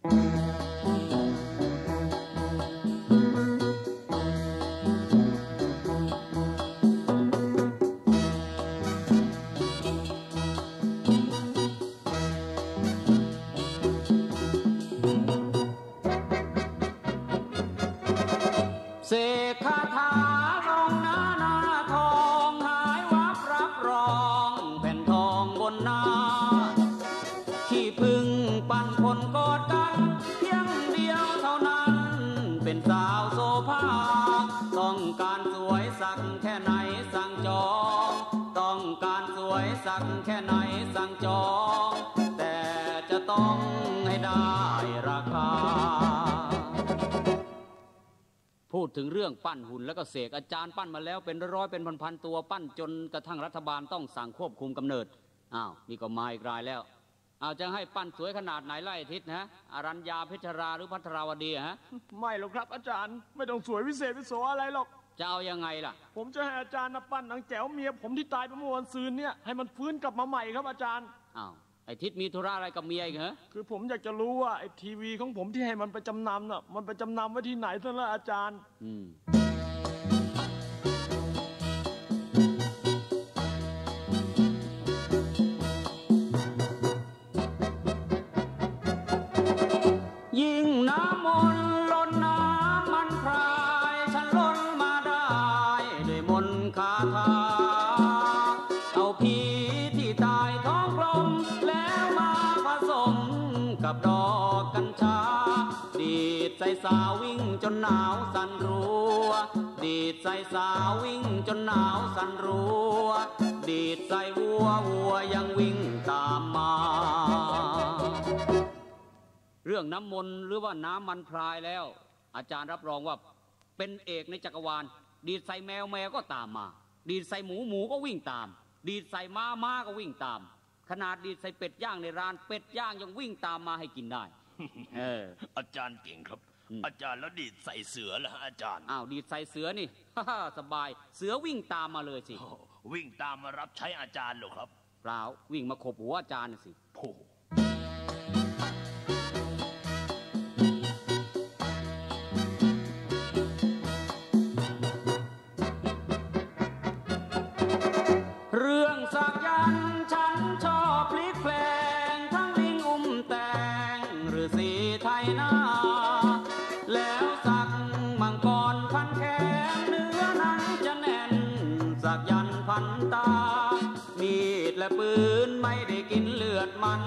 เสกคาถาลงหน้าหน้าทองหายวับรับรองแผ่นทองบนหน้าที่พึ่งปั่นคนกอดกันเพียงเดียวเท่านั้นเป็นสาวโซภาต้องการสวยสักแค่ไหนสั่งจองต้องการสวยสักแค่ไหนสั่งจองแต่จะต้องให้ได้ราคาพูดถึงเรื่องปั้นหุ่นแล้วก็เสกอาจารย์ปั้นมาแล้วเป็นร้อยเป็นพันๆตัวปั้นจนกระทั่งรัฐบาลต้องสั่งควบคุมกำเนิดอ้าวนี่ก็มาอีกรายแล้วเอาจะให้ปั้นสวยขนาดไหนไล่ทิศฮะอรัญญาเพชราหรือพัทราวดีฮะไม่หรอกครับอาจารย์ไม่ต้องสวยวิเศษวิโสอะไรหรอกจะเอายังไงล่ะผมจะให้อาจารย์ปั้นนางแจ๋วเมียผมที่ตายไปเมื่อวันซืนเนี่ยให้มันฟื้นกลับมาใหม่ครับอาจารย์อ้าวไอ้ทิศมีธุระอะไรกับเมียอีกเหรอคือผมอยากจะรู้ว่าไอ้ทีวีของผมที่ให้มันไปจำนำน่ะมันไปจำนำไว้ที่ไหนซะล่ะอาจารย์ยิ่งน้ำมนต์ล้นน้ำมันพรายฉันล้นมาได้ด้วยมนต์คาถาเอาผีที่ตายท้องกลมแล้วมาผสมกับดอกกัญชาดีดใส่สาววิ่งจนหนาวสั่นรัวดีดใส่สาววิ่งจนหนาวสั่นรัวดีดใส่วัววัวยังวิ่งตามมาเรื่องน้ำมนต์หรือว่าน้ำมันพรายแล้วอาจารย์รับรองว่าเป็นเอกในจักรวาลดีดใส่แมวแมวก็ตามมาดีดใส่หมูหมูก็วิ่งตามดีดใส่ม้าม้าก็วิ่งตามขนาดดีดใส่เป็ดย่างในร้านเป็ดย่างยังวิ่งตามมาให้กินได้อาจารย์เก่งครับอาจารย์แล้วดีดใส่เสือล่ะอาจารย์อ้าวดีดใส่เสือนี่สบายเสือวิ่งตามมาเลยสิวิ่งตามมารับใช้อาจารย์หรอครับเปล่าวิ่งมาขบหัวอาจารย์สิโผมีดและปืนไม่ได้กินเลือดมัน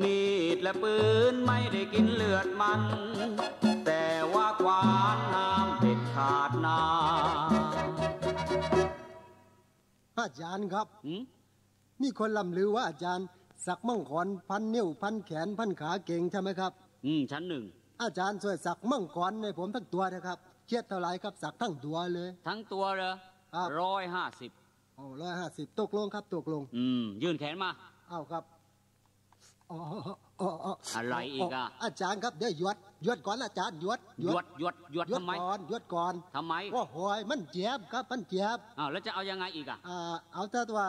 มีดและปืนไม่ได้กินเลือดมันแต่ว่าขวานห้ามเด็ดขาดนาอาจารย์ครับมีคนล่ำลือว่าอาจารย์สักมั่งขอนพันนิ้วพันแขนพันขาเก่งใช่ไหมครับชั้นหนึ่งอาจารย์ช่วยสักมั่งขอนในผมทั้งตัวนะครับเช็ดเท่าไรครับสักทั้งตัวเลยทั้งตัวเหรอ150อ๋อ150ตกลงครับตกลงยื่นแขนมาอ้าวครับอ๋ออะไรอีกอ่ะอาจารย์ครับเดี๋ยวยดยดก่อนอาจารย์ยดทำไมยดก่อนทำไมก็หอยมันเจ็บครับมันเจ็บอ้าวแล้วจะเอายังไงอีกอ่ะเอาแต่ว่า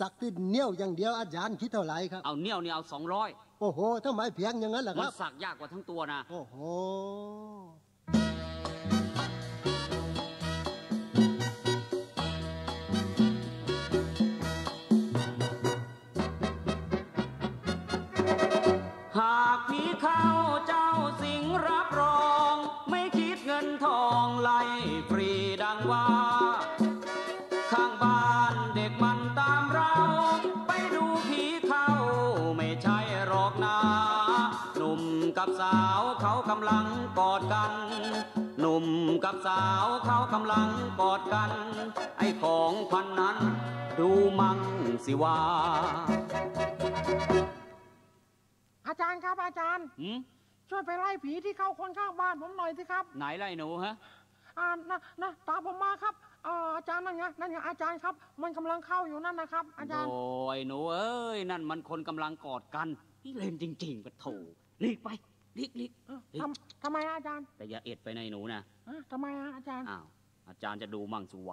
สักติดเนี้ยวอย่างเดียวอาจารย์คิดเท่าไหร่ครับเอาเนี้ยวนี่เอา200โอ้โหทำไมเพียงอย่างนั้นล่ะครับมันสักยากกว่าทั้งตัวนะโอ้โหหากผีเข้าเจ้าสิงรับรองไม่คิดเงินทองไล่ฟรีดังว่าข้างบ้านเด็กมันตามเราไปดูผีเข้าไม่ใช่หรอกนะหนุ่มกับสาวเขากำลังกอดกันหนุ่มกับสาวเขากำลังกอดกันไอ้ของพันนั้นดูมั่งสิว่าอาจารย์ครับอาจารย์ช่วยไปไล่ผีที่เข้าคนข้างบ้านผมหน่อยสิครับไหนไล่หนูฮะนะตามผมมาครับอาจารย์นั่นไงอาจารย์ครับมันกำลังเข้าอยู่นั่นนะครับอาจารย์โอ้ยหนูเอ้ยนั่นมันคนกำลังกอดกันนี่เล่นจริงๆปะโถรีบไปรีบทำไมอาจารย์แต่อย่าเอ็ดไปในหนูนะทำไมอาจารย์อ้าวอาจารย์จะดูมั่งสัว